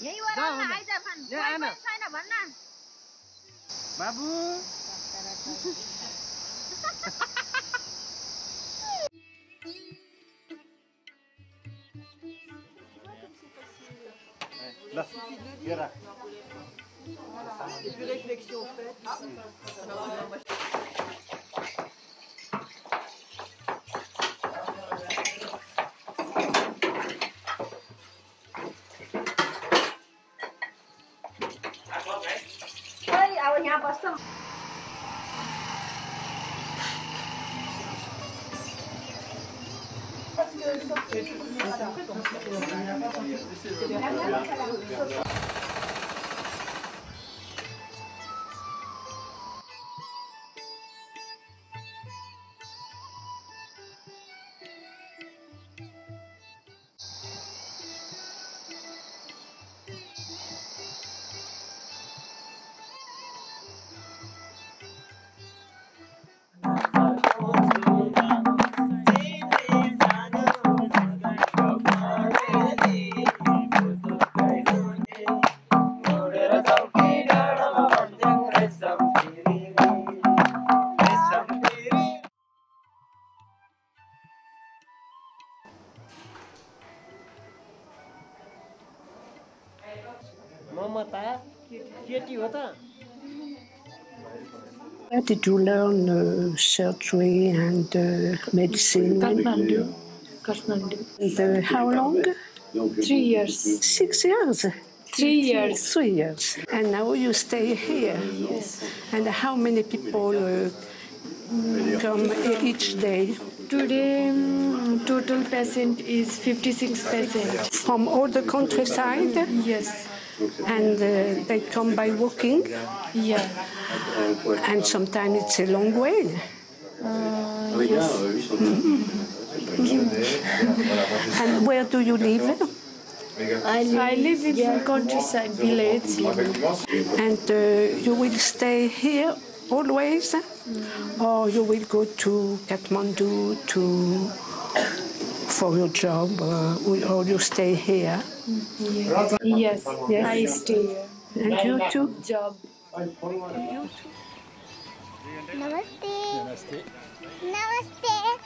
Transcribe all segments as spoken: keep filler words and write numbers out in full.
Yay, what am I? I don't know. Babu. Là, viens là. Une réflexion faite. Where did you learn uh, surgery and uh, medicine? Kathmandu. Kathmandu. And, uh, how long? Three years. Six years? Three years. Three years. And now you stay here? Yes. And how many people uh, come each day? Today, um, total patient is fifty-six patients. From all the countryside? Yes. And uh, they come by walking. Yeah. And sometimes it's a long way. Uh, yes. Mm-hmm. And where do you live? I live, I live in yeah. countryside village. And uh, you will stay here always, mm. or you will go to Kathmandu to. For your job, uh, or you stay here? Yes, yes, yes. I stay here. And you too? Job. You too. Namaste. Namaste. Namaste.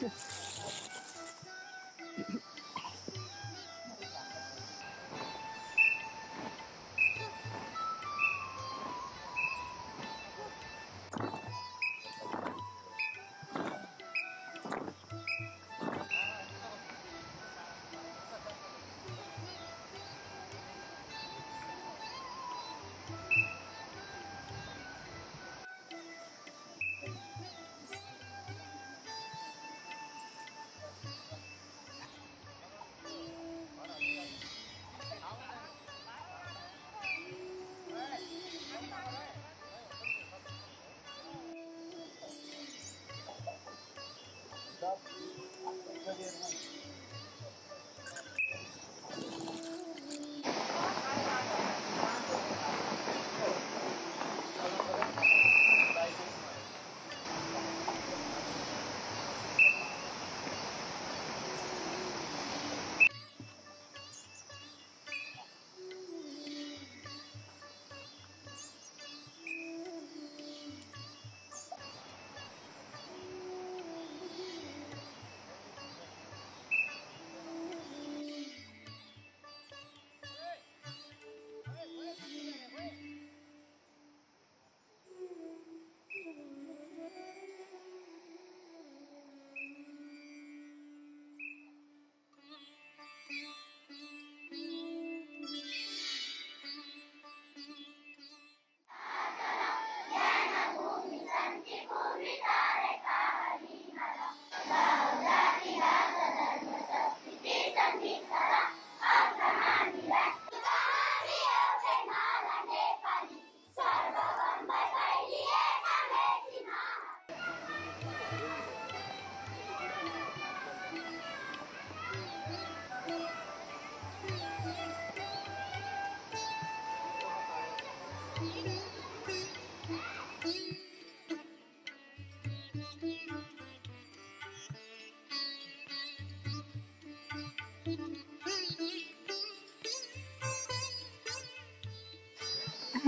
Yes.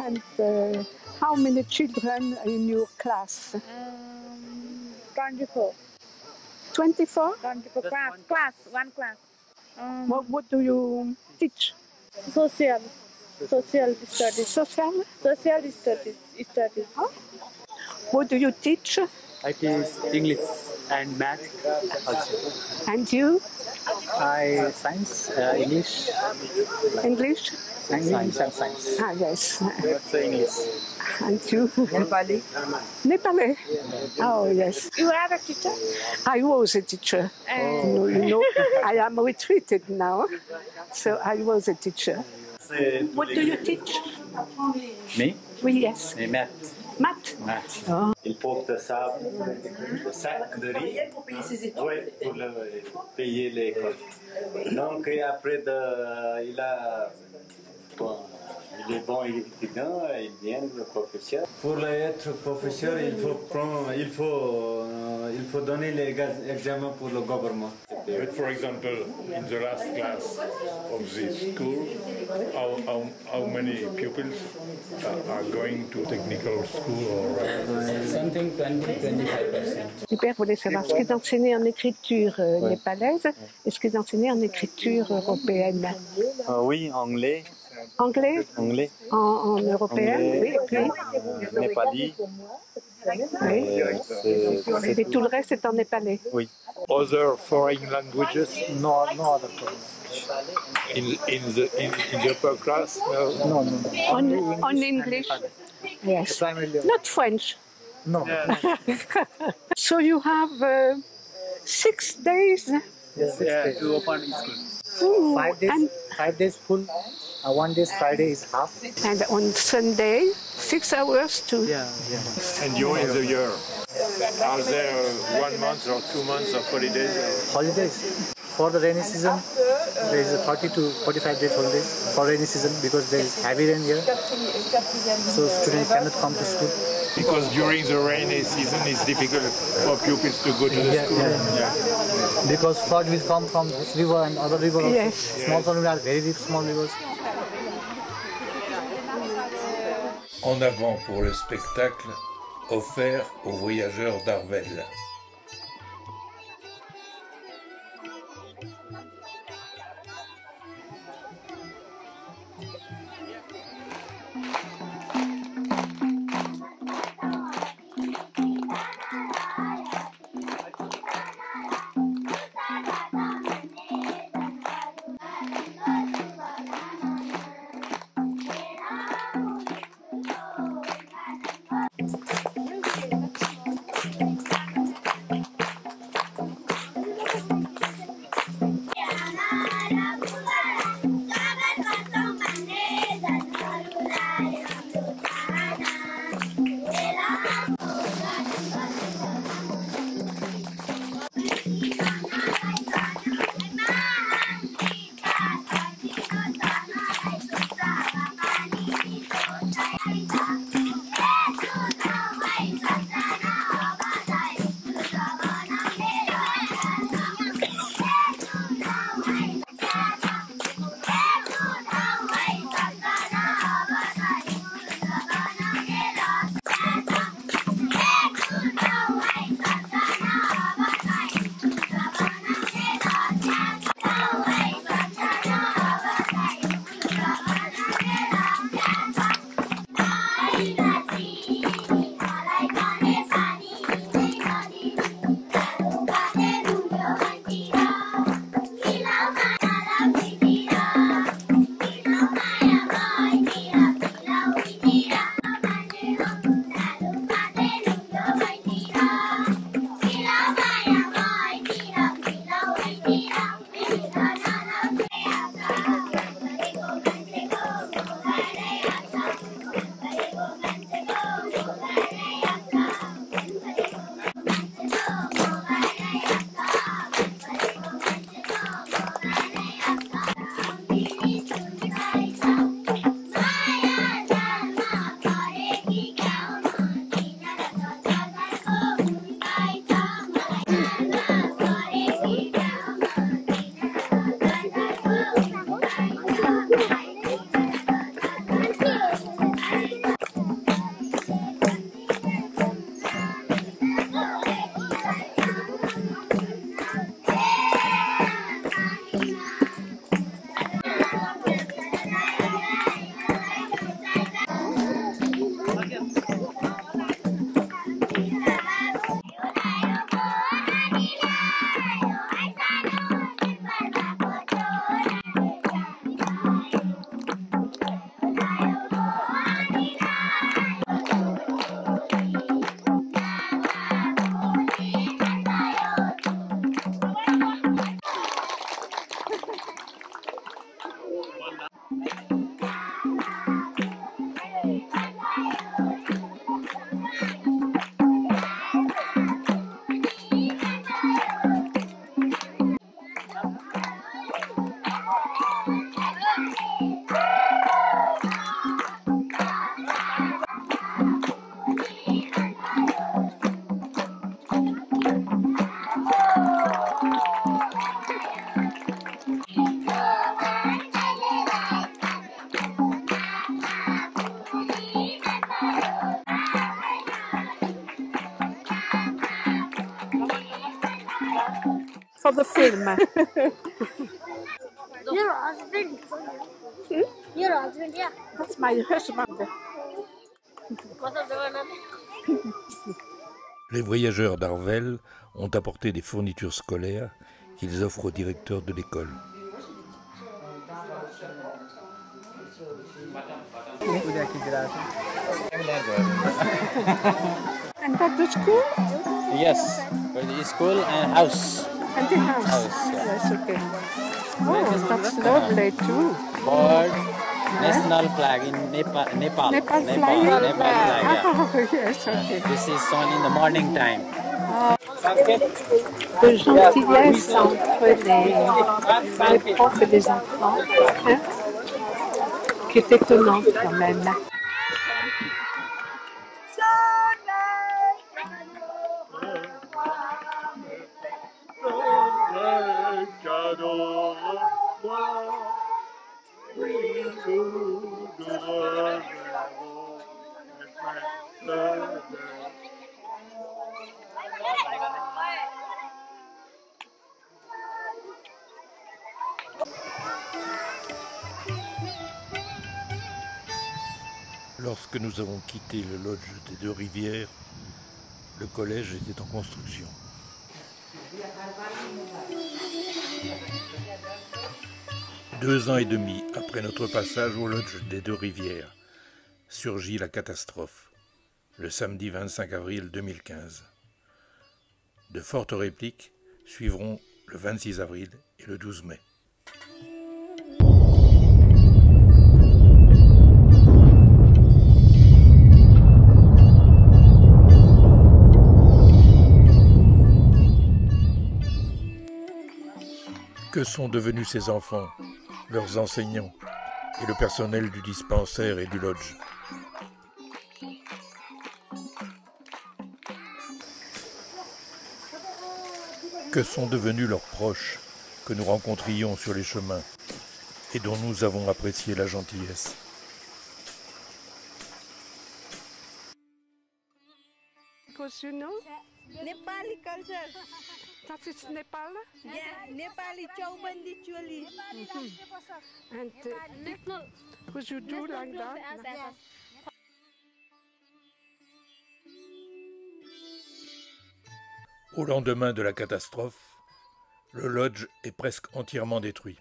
and uh, how many children in your class? Um, twenty-four. twenty-four? twenty-four class, one class, one class. Um, what, what do you teach? Social, social studies. Social? Social studies. studies. Huh? What do you teach? I teach English and math also. And you? I science, uh, English. English? English and science. Ah, yes. So English. And you? Nepali. Nepali? Oh, yes. You are a teacher? I was a teacher. Oh. You know, I am retreated now, so I was a teacher. What do you teach? Me? Well, yes. Me, math. Math. Math. Oh. Il porte ça, le sac de riz, ouais, pour le, payer l'école. Donc après, de, il a, bon, il est bon étudiant, il vient le professeur. Pour être professeur, il faut prendre, il faut, euh, il faut donner les examens pour le gouvernement. But for example, in the last class of the school, how, how, how many pupils uh, are going to technical school or uh, something twenty to twenty-five percent. Super, voulait savoir ce qu'ils enseignaient en écriture népalaise et ce qu'ils enseignaient en écriture européenne. Ah oui, anglais. Anglais. Anglais. En, en européen, oui, puis. Népali. Oui. Et tout le reste est en népalais. Oui. Other foreign languages, no, no other class. In in the in, in the upper class, no, no, no. On English. On English, yes. Not French. No. So you have uh, six days. Yes, six yeah, days. To open school. Five days. And five days full. Uh, one day Friday is half. And on Sunday, six hours to. Yeah, yeah. And during the year, are there one month or two months of holidays? Holidays. For the rainy season, there is a thirty to forty-five days holidays for rainy season because there is heavy rain here. So students cannot come to school. Because during the rainy season, it's difficult for pupils to go to the yeah, school. Yeah. Yeah. Because flood will come from this river and other rivers. Yes. Small rivers yes. Are very small rivers. En avant pour le spectacle offert aux voyageurs d'Arvel. Bye. for the film. Your husband. Hmm? Your husband, yeah. That's my husband. Les voyageurs d'Arvel ont apporté des fournitures scolaires qu'ils offrent au directeur de l'école. And that's the school? Yes, the school and house. And the house? House, yeah. Yes, okay. Oh, that's lovely too. Bird, yeah. National flag in Nepal. Nepal, Nepal flag? Nepal, Nepal flag, yeah. Oh, yes, okay. Yeah. This is shown in the morning time. Oh. De gentillesse entre les, les profs et les enfants, hein, qui est étonnante quand même. Lorsque nous avons quitté le Lodge des Deux Rivières, le collège était en construction. Deux ans et demi après notre passage au Lodge des Deux Rivières, surgit la catastrophe, le samedi vingt-cinq avril deux mille quinze. De fortes répliques suivront le vingt-six avril et le douze mai. Que sont devenus ces enfants, leurs enseignants et le personnel du dispensaire et du lodge? Que sont devenus leurs proches que nous rencontrions sur les chemins et dont nous avons apprécié la gentillesse? Nepali culture. That is Nepal? Yeah, Nepali Chaubandi Choli. Mm-hmm. And uh, could you do like that? Yeah. Au lendemain de la catastrophe, le lodge est presque entièrement détruit.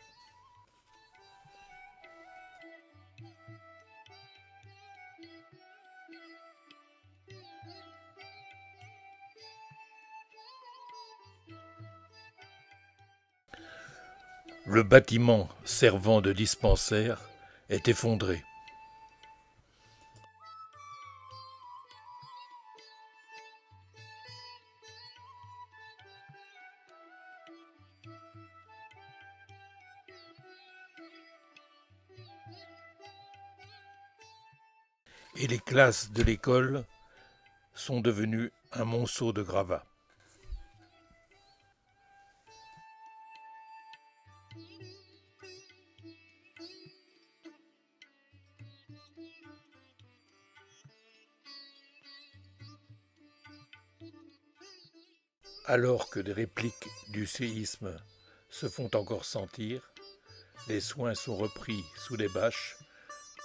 Le bâtiment servant de dispensaire est effondré. Et les classes de l'école sont devenues un monceau de gravats. Alors que des répliques du séisme se font encore sentir, les soins sont repris sous des bâches,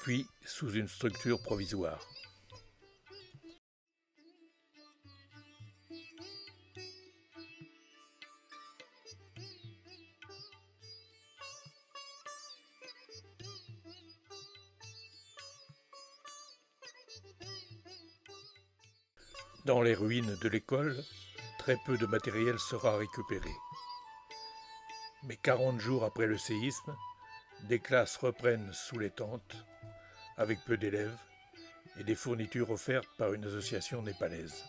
puis sous une structure provisoire. Dans les ruines de l'école, très peu de matériel sera récupéré. Mais quarante jours après le séisme, des classes reprennent sous les tentes, avec peu d'élèves et des fournitures offertes par une association népalaise.